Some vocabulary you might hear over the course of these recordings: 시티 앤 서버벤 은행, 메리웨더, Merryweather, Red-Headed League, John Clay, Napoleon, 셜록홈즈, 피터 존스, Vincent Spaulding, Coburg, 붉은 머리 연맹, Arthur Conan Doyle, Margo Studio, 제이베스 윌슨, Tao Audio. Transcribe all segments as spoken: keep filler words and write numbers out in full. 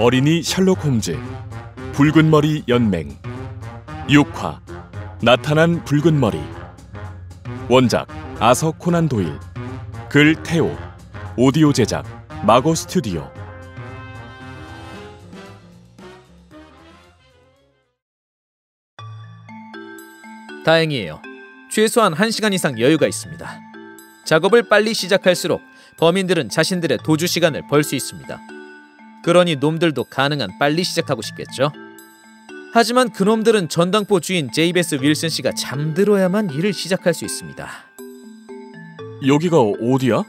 어린이 셜록 홈즈 붉은머리 연맹 육 화 나타난 붉은머리. 원작 아서 코난 도일, 글 태오, 오디오 제작 마고 스튜디오. 다행이에요. 최소한 한 시간 이상 여유가 있습니다. 작업을 빨리 시작할수록 범인들은 자신들의 도주 시간을 벌 수 있습니다. 그러니 놈들도 가능한 빨리 시작하고 싶겠죠? 하지만 그놈들은 전당포 주인 제이베스 윌슨 씨가 잠들어야만 일을 시작할 수 있습니다. 여기가 어디야?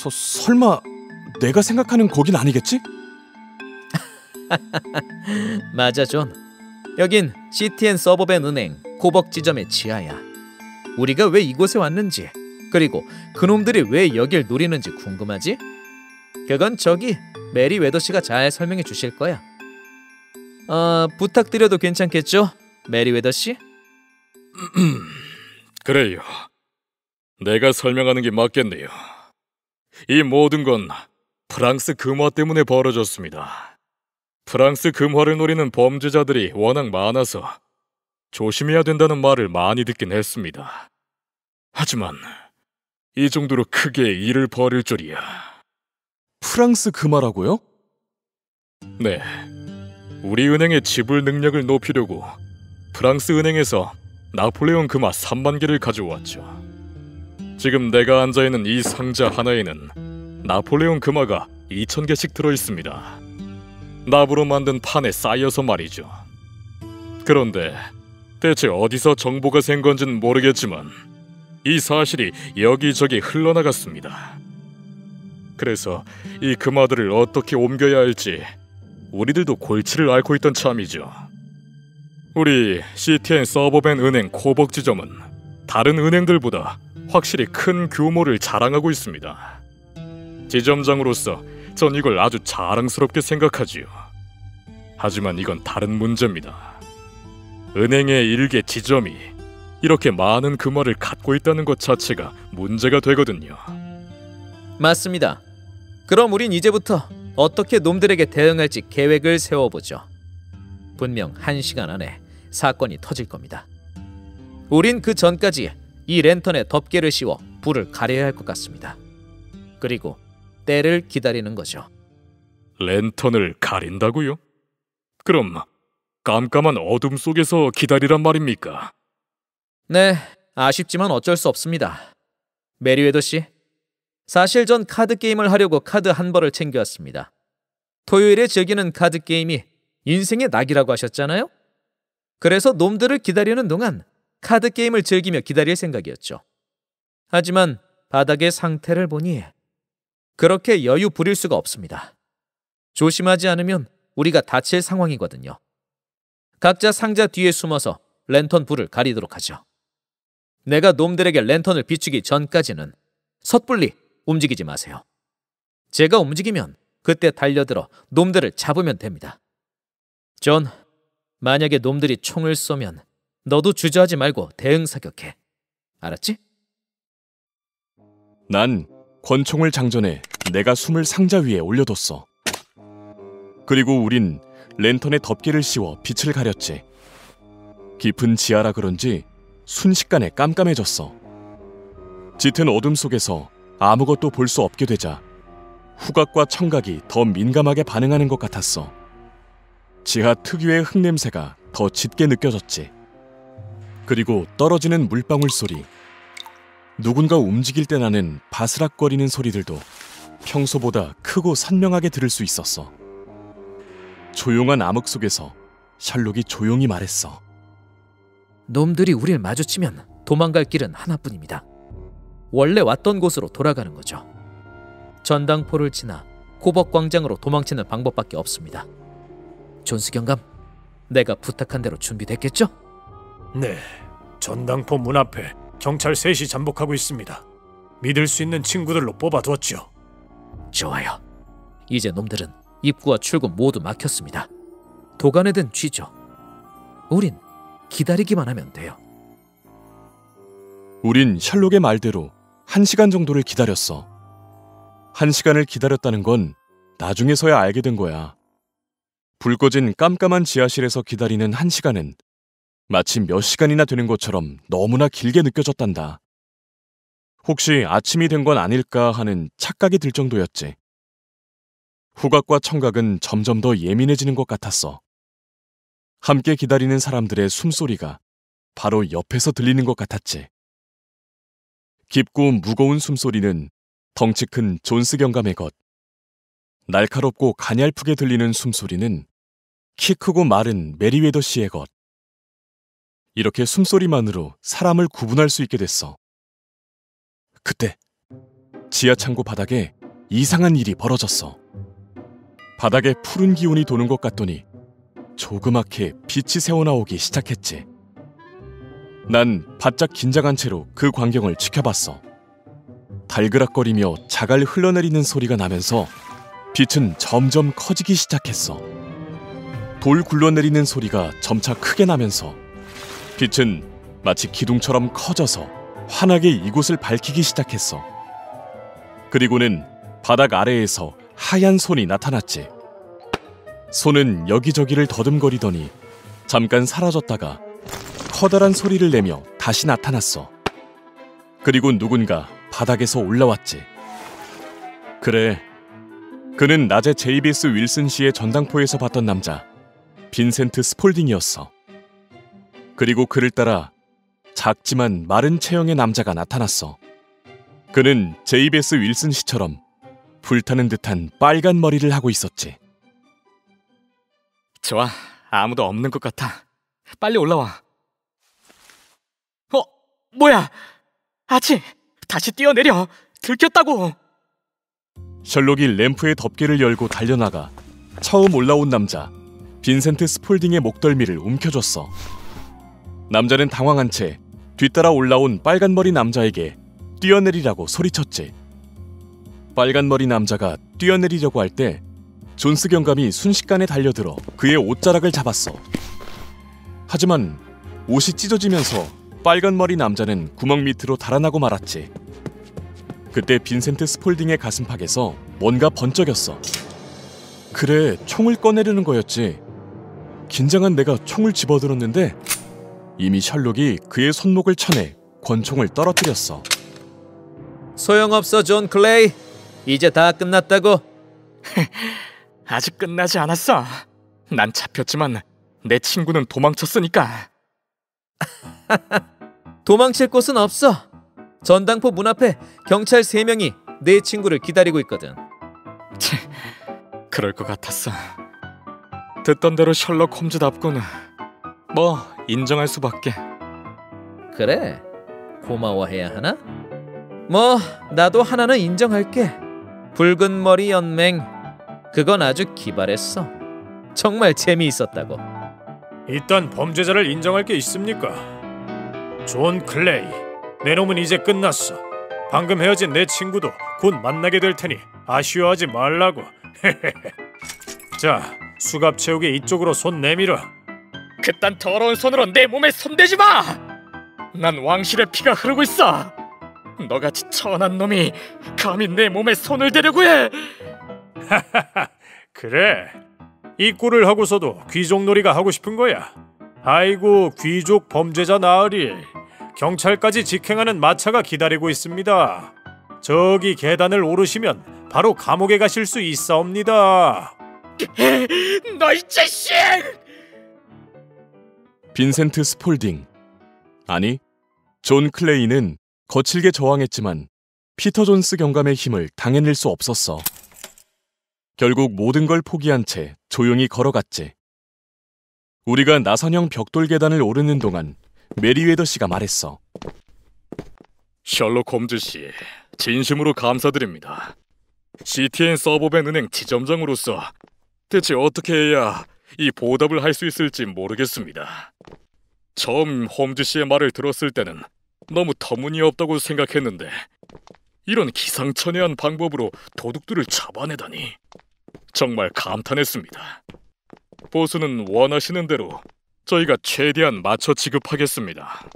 서, 설마 내가 생각하는 거긴 아니겠지? 맞아, 존. 여긴 시티 앤 서버벤 은행 코벅 지점의 지하야. 우리가 왜 이곳에 왔는지, 그리고 그놈들이 왜 여길 노리는지 궁금하지? 그건 저기 메리웨더 씨가 잘 설명해 주실 거야. 어, 부탁드려도 괜찮겠죠? 메리웨더 씨? 그래요. 내가 설명하는 게 맞겠네요. 이 모든 건 프랑스 금화 때문에 벌어졌습니다. 프랑스 금화를 노리는 범죄자들이 워낙 많아서 조심해야 된다는 말을 많이 듣긴 했습니다. 하지만 이 정도로 크게 일을 벌일 줄이야. 프랑스 금화라고요? 네. 우리 은행의 지불 능력을 높이려고 프랑스 은행에서 나폴레옹 금화 삼만 개를 가져왔죠. 지금 내가 앉아있는 이 상자 하나에는 나폴레옹 금화가 이천 개씩 들어있습니다. 납으로 만든 판에 쌓여서 말이죠. 그런데 대체 어디서 정보가 샌 건진 모르겠지만 이 사실이 여기저기 흘러나갔습니다. 그래서 이 금화들을 어떻게 옮겨야 할지 우리들도 골치를 앓고 있던 참이죠. 우리 시티앤 서버벤 은행 코벅 지점은 다른 은행들보다 확실히 큰 규모를 자랑하고 있습니다. 지점장으로서 전 이걸 아주 자랑스럽게 생각하지요. 하지만 이건 다른 문제입니다. 은행의 일개 지점이 이렇게 많은 금화를 갖고 있다는 것 자체가 문제가 되거든요. 맞습니다. 그럼 우린 이제부터 어떻게 놈들에게 대응할지 계획을 세워보죠. 분명 한 시간 안에 사건이 터질 겁니다. 우린 그 전까지 이 랜턴에 덮개를 씌워 불을 가려야 할 것 같습니다. 그리고 때를 기다리는 거죠. 랜턴을 가린다고요? 그럼 깜깜한 어둠 속에서 기다리란 말입니까? 네, 아쉽지만 어쩔 수 없습니다. 메리웨더 씨, 사실 전 카드 게임을 하려고 카드 한 벌을 챙겨왔습니다. 토요일에 즐기는 카드 게임이 인생의 낙이라고 하셨잖아요? 그래서 놈들을 기다리는 동안 카드 게임을 즐기며 기다릴 생각이었죠. 하지만 바닥의 상태를 보니 그렇게 여유 부릴 수가 없습니다. 조심하지 않으면 우리가 다칠 상황이거든요. 각자 상자 뒤에 숨어서 랜턴 불을 가리도록 하죠. 내가 놈들에게 랜턴을 비추기 전까지는 섣불리 움직이지 마세요. 제가 움직이면 그때 달려들어 놈들을 잡으면 됩니다. 존, 만약에 놈들이 총을 쏘면 너도 주저하지 말고 대응 사격해. 알았지? 난 권총을 장전해 내가 숨을 상자 위에 올려뒀어. 그리고 우린 랜턴에 덮개를 씌워 빛을 가렸지. 깊은 지하라 그런지 순식간에 깜깜해졌어. 짙은 어둠 속에서 아무것도 볼 수 없게 되자 후각과 청각이 더 민감하게 반응하는 것 같았어. 지하 특유의 흙냄새가 더 짙게 느껴졌지. 그리고 떨어지는 물방울 소리, 누군가 움직일 때 나는 바스락거리는 소리들도 평소보다 크고 선명하게 들을 수 있었어. 조용한 암흑 속에서 셜록이 조용히 말했어. 놈들이 우릴 마주치면 도망갈 길은 하나뿐입니다. 원래 왔던 곳으로 돌아가는 거죠. 전당포를 지나 코벅 광장으로 도망치는 방법밖에 없습니다. 존스 경감, 내가 부탁한 대로 준비됐겠죠? 네, 전당포 문 앞에 경찰 셋이 잠복하고 있습니다. 믿을 수 있는 친구들로 뽑아두었죠. 좋아요. 이제 놈들은 입구와 출구 모두 막혔습니다. 도가내든 쥐죠. 우린 기다리기만 하면 돼요. 우린 셜록의 말대로 한 시간 정도를 기다렸어. 한 시간을 기다렸다는 건 나중에서야 알게 된 거야. 불 꺼진 깜깜한 지하실에서 기다리는 한 시간은 마침 몇 시간이나 되는 것처럼 너무나 길게 느껴졌단다. 혹시 아침이 된 건 아닐까 하는 착각이 들 정도였지. 후각과 청각은 점점 더 예민해지는 것 같았어. 함께 기다리는 사람들의 숨소리가 바로 옆에서 들리는 것 같았지. 깊고 무거운 숨소리는 덩치 큰 존스 경감의 것. 날카롭고 가냘프게 들리는 숨소리는 키 크고 마른 메리웨더 씨의 것. 이렇게 숨소리만으로 사람을 구분할 수 있게 됐어. 그때 지하 창고 바닥에 이상한 일이 벌어졌어. 바닥에 푸른 기운이 도는 것 같더니 조그맣게 빛이 새어나오기 시작했지. 난 바짝 긴장한 채로 그 광경을 지켜봤어. 달그락거리며 자갈 흘러내리는 소리가 나면서 빛은 점점 커지기 시작했어. 돌 굴러내리는 소리가 점차 크게 나면서 빛은 마치 기둥처럼 커져서 환하게 이곳을 밝히기 시작했어. 그리고는 바닥 아래에서 하얀 손이 나타났지. 손은 여기저기를 더듬거리더니 잠깐 사라졌다가 커다란 소리를 내며 다시 나타났어. 그리고 누군가 바닥에서 올라왔지. 그래, 그는 낮에 제이비에스 윌슨 씨의 전당포에서 봤던 남자, 빈센트 스폴딩이었어. 그리고 그를 따라 작지만 마른 체형의 남자가 나타났어. 그는 제이비에스 윌슨 씨처럼 불타는 듯한 빨간 머리를 하고 있었지. 좋아, 아무도 없는 것 같아. 빨리 올라와. 어, 뭐야? 아치, 다시 뛰어내려. 들켰다고. 셜록이 램프의 덮개를 열고 달려나가 처음 올라온 남자, 빈센트 스폴딩의 목덜미를 움켜줬어. 남자는 당황한 채 뒤따라 올라온 빨간머리 남자에게 뛰어내리라고 소리쳤지. 빨간머리 남자가 뛰어내리려고 할 때 존스 경감이 순식간에 달려들어 그의 옷자락을 잡았어. 하지만 옷이 찢어지면서 빨간머리 남자는 구멍 밑으로 달아나고 말았지. 그때 빈센트 스폴딩의 가슴팍에서 뭔가 번쩍였어. 그래, 총을 꺼내려는 거였지. 긴장한 내가 총을 집어들었는데 이미 셜록이 그의 손목을 쳐내 권총을 떨어뜨렸어. 소용없어, 존 클레이. 이제 다 끝났다고. 아직 끝나지 않았어. 난 잡혔지만 내 친구는 도망쳤으니까. 도망칠 곳은 없어. 전당포 문 앞에 경찰 세 명이 내 친구를 기다리고 있거든. 치, 그럴 것 같았어. 듣던 대로 셜록 홈즈답구나. 뭐, 인정할 수밖에. 그래, 고마워해야 하나? 뭐, 나도 하나는 인정할게. 붉은 머리 연맹, 그건 아주 기발했어. 정말 재미있었다고. 일단 범죄자를 인정할 게 있습니까? 존 클레이, 내 놈은 이제 끝났어. 방금 헤어진 내 친구도 곧 만나게 될 테니 아쉬워하지 말라고. 자, 수갑 채우게 이쪽으로 손 내밀어. 그딴 더러운 손으로 내 몸에 손대지 마! 난 왕실의 피가 흐르고 있어. 너같이 천한 놈이 감히 내 몸에 손을 대려고 해! 하하하, 그래? 이 꼴을 하고서도 귀족놀이가 하고 싶은 거야? 아이고, 귀족 범죄자 나으리. 경찰까지 직행하는 마차가 기다리고 있습니다. 저기 계단을 오르시면 바로 감옥에 가실 수 있사옵니다. 너 이 자식! 빈센트 스폴딩, 아니, 존 클레이는 거칠게 저항했지만 피터 존스 경감의 힘을 당해낼 수 없었어. 결국 모든 걸 포기한 채 조용히 걸어갔지. 우리가 나선형 벽돌 계단을 오르는 동안 메리웨더 씨가 말했어. 셜록 홈즈 씨, 진심으로 감사드립니다. 씨티엔 서버벤 은행 지점장으로서 대체 어떻게 해야 이 보답을 할 수 있을지 모르겠습니다. 처음 홈즈 씨의 말을 들었을 때는 너무 터무니없다고 생각했는데 이런 기상천외한 방법으로 도둑들을 잡아내다니 정말 감탄했습니다. 보수는 원하시는 대로 저희가 최대한 맞춰 지급하겠습니다.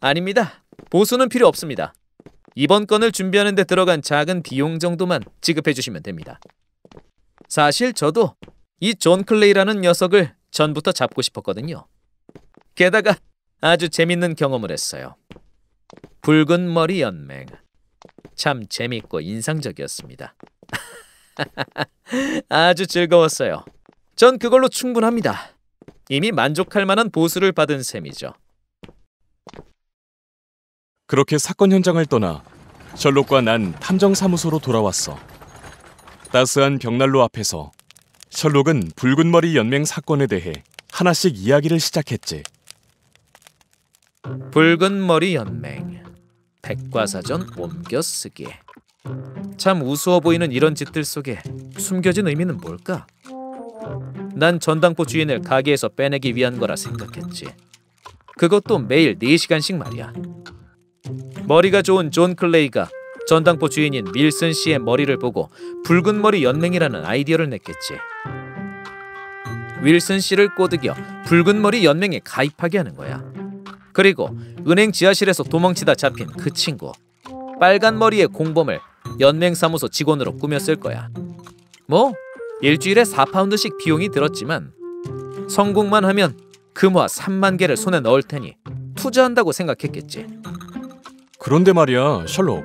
아닙니다. 보수는 필요 없습니다. 이번 건을 준비하는 데 들어간 작은 비용 정도만 지급해 주시면 됩니다. 사실 저도 이 존 클레이라는 녀석을 전부터 잡고 싶었거든요. 게다가 아주 재밌는 경험을 했어요. 붉은 머리 연맹. 참 재밌고 인상적이었습니다. 아주 즐거웠어요. 전 그걸로 충분합니다. 이미 만족할 만한 보수를 받은 셈이죠. 그렇게 사건 현장을 떠나 셜록과 난 탐정사무소로 돌아왔어. 따스한 벽난로 앞에서 셜록은 붉은머리 연맹 사건에 대해 하나씩 이야기를 시작했지. 붉은머리 연맹, 백과사전 옮겨쓰기. 참 우스워 보이는 이런 짓들 속에 숨겨진 의미는 뭘까? 난 전당포 주인을 가게에서 빼내기 위한 거라 생각했지. 그것도 매일 네 시간씩 말이야. 머리가 좋은 존 클레이가 전당포 주인인 밀슨 씨의 머리를 보고 붉은 머리 연맹이라는 아이디어를 냈겠지. 윌슨 씨를 꼬드겨 붉은 머리 연맹에 가입하게 하는 거야. 그리고 은행 지하실에서 도망치다 잡힌 그 친구, 빨간 머리의 공범을 연맹 사무소 직원으로 꾸몄을 거야. 뭐 일주일에 사 파운드씩 비용이 들었지만 성공만 하면 금화 삼만 개를 손에 넣을 테니 투자한다고 생각했겠지. 그런데 말이야, 셜록.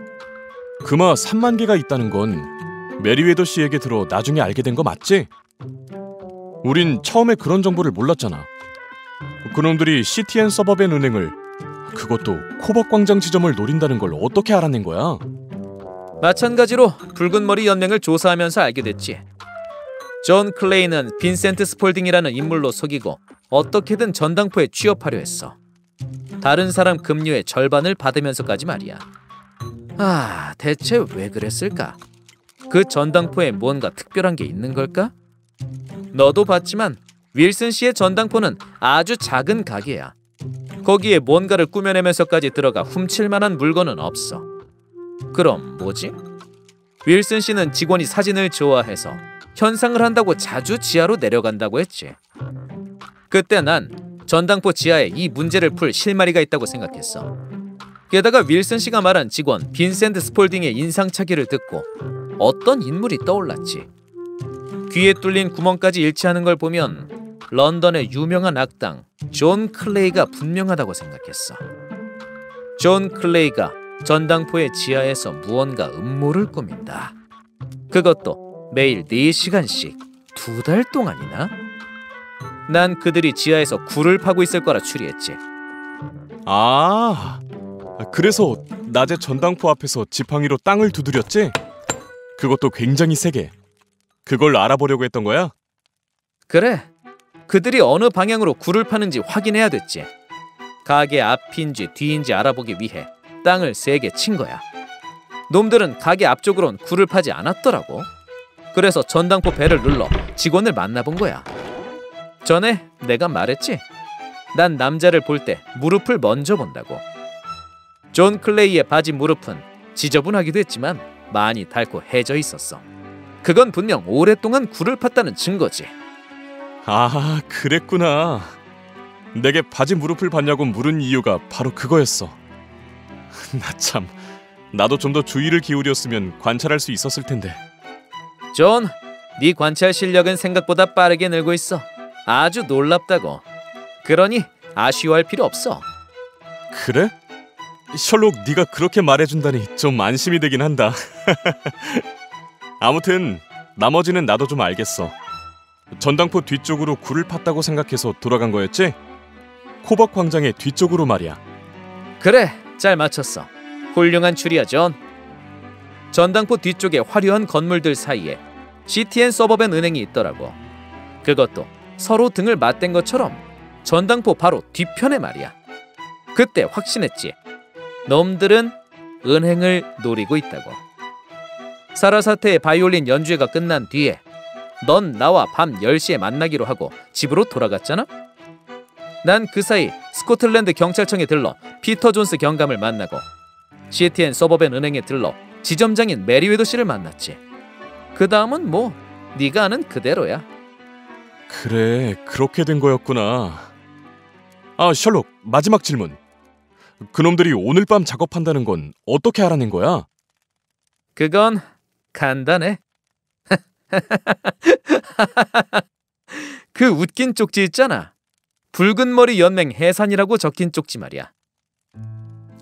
금화 삼만 개가 있다는 건 메리웨더 씨에게 들어 나중에 알게 된 거 맞지? 우린 처음에 그런 정보를 몰랐잖아. 그놈들이 시티 앤 서버벤 은행을, 그것도 코벅 광장 지점을 노린다는 걸 어떻게 알아낸 거야? 마찬가지로 붉은머리 연맹을 조사하면서 알게 됐지. 존 클레이는 빈센트 스폴딩이라는 인물로 속이고 어떻게든 전당포에 취업하려 했어. 다른 사람 급료의 절반을 받으면서까지 말이야. 아, 대체 왜 그랬을까? 그 전당포에 뭔가 특별한 게 있는 걸까? 너도 봤지만 윌슨 씨의 전당포는 아주 작은 가게야. 거기에 뭔가를 꾸며내면서까지 들어가 훔칠 만한 물건은 없어. 그럼 뭐지? 윌슨 씨는 직원이 사진을 좋아해서 현상을 한다고 자주 지하로 내려간다고 했지. 그때 난 전당포 지하에 이 문제를 풀 실마리가 있다고 생각했어. 게다가 윌슨 씨가 말한 직원 빈센트 스폴딩의 인상착의를 듣고 어떤 인물이 떠올랐지. 귀에 뚫린 구멍까지 일치하는 걸 보면 런던의 유명한 악당 존 클레이가 분명하다고 생각했어. 존 클레이가 전당포의 지하에서 무언가 음모를 꾸민다. 그것도 매일 네 시간씩 두 달 동안이나? 난 그들이 지하에서 굴을 파고 있을 거라 추리했지. 아, 그래서 낮에 전당포 앞에서 지팡이로 땅을 두드렸지? 그것도 굉장히 세게. 그걸 알아보려고 했던 거야? 그래. 그들이 어느 방향으로 굴을 파는지 확인해야 됐지. 가게 앞인지 뒤인지 알아보기 위해 땅을 세게 친 거야. 놈들은 가게 앞쪽으론 굴을 파지 않았더라고. 그래서 전당포 벨을 눌러 직원을 만나본 거야. 전에 내가 말했지? 난 남자를 볼 때 무릎을 먼저 본다고. 존 클레이의 바지 무릎은 지저분하기도 했지만 많이 닳고 해져 있었어. 그건 분명 오랫동안 굴을 팠다는 증거지. 아, 그랬구나. 내게 바지 무릎을 봤냐고 물은 이유가 바로 그거였어. 나 참, 나도 좀 더 주의를 기울였으면 관찰할 수 있었을 텐데. 존, 네 관찰 실력은 생각보다 빠르게 늘고 있어. 아주 놀랍다고. 그러니 아쉬워할 필요 없어. 그래? 셜록, 네가 그렇게 말해준다니 좀 안심이 되긴 한다. 아무튼 나머지는 나도 좀 알겠어. 전당포 뒤쪽으로 굴을 팠다고 생각해서 돌아간 거였지? 코벅 광장의 뒤쪽으로 말이야. 그래, 잘 맞췄어. 훌륭한 추리야, 존. 전당포 뒤쪽의 화려한 건물들 사이에 시티 앤 서버벤 은행이 있더라고. 그것도 서로 등을 맞댄 것처럼 전당포 바로 뒤편에 말이야. 그때 확신했지. 놈들은 은행을 노리고 있다고. 사라사태의 바이올린 연주회가 끝난 뒤에 넌 나와 밤 열 시에 만나기로 하고 집으로 돌아갔잖아? 난 그 사이 스코틀랜드 경찰청에 들러 피터 존스 경감을 만나고 시티 앤 서버벤 은행에 들러 지점장인 메리웨더 씨를 만났지. 그 다음은 뭐 네가 아는 그대로야. 그래, 그렇게 된 거였구나. 아, 셜록, 마지막 질문. 그놈들이 오늘 밤 작업한다는 건 어떻게 알아낸 거야? 그건 간단해. 그 웃긴 쪽지 있잖아. 붉은 머리 연맹 해산이라고 적힌 쪽지 말이야.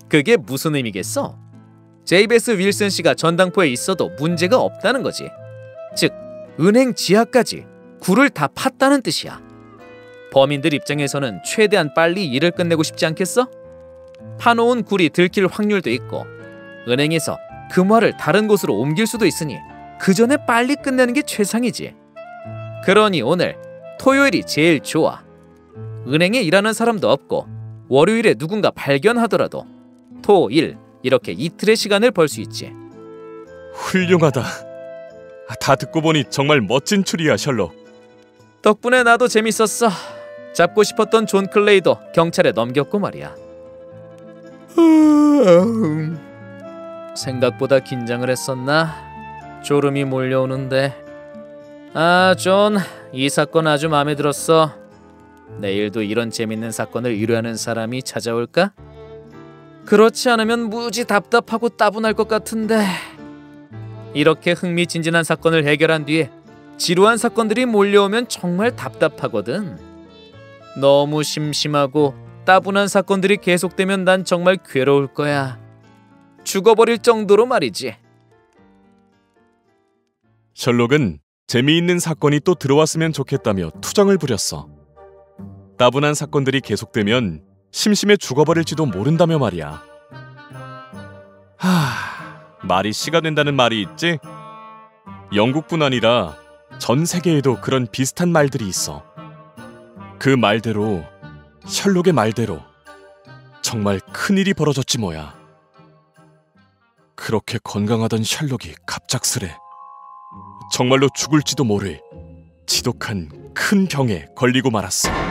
그게 무슨 의미겠어? 제이베스 윌슨 씨가 전당포에 있어도 문제가 없다는 거지. 즉, 은행 지하까지 굴을 다 팠다는 뜻이야. 범인들 입장에서는 최대한 빨리 일을 끝내고 싶지 않겠어? 파놓은 굴이 들킬 확률도 있고 은행에서 금화를 다른 곳으로 옮길 수도 있으니 그 전에 빨리 끝내는 게 최상이지. 그러니 오늘 토요일이 제일 좋아. 은행에 일하는 사람도 없고 월요일에 누군가 발견하더라도 토, 일 이렇게 이틀의 시간을 벌 수 있지. 훌륭하다. 다 듣고 보니 정말 멋진 추리야, 셜록. 덕분에 나도 재밌었어. 잡고 싶었던 존 클레이도 경찰에 넘겼고 말이야. 생각보다 긴장을 했었나? 졸음이 몰려오는데. 아, 존, 이 사건 아주 마음에 들었어. 내일도 이런 재밌는 사건을 의뢰하는 사람이 찾아올까? 그렇지 않으면 무지 답답하고 따분할 것 같은데. 이렇게 흥미진진한 사건을 해결한 뒤에 지루한 사건들이 몰려오면 정말 답답하거든. 너무 심심하고 따분한 사건들이 계속되면 난 정말 괴로울 거야. 죽어버릴 정도로 말이지. 셜록은 재미있는 사건이 또 들어왔으면 좋겠다며 투정을 부렸어. 따분한 사건들이 계속되면 심심해 죽어버릴지도 모른다며 말이야. 하... 말이 씨가 된다는 말이 있지? 영국뿐 아니라 전 세계에도 그런 비슷한 말들이 있어. 그 말대로, 셜록의 말대로 정말 큰일이 벌어졌지 뭐야. 그렇게 건강하던 셜록이 갑작스레 정말로 죽을지도 모를 지독한 큰 병에 걸리고 말았어.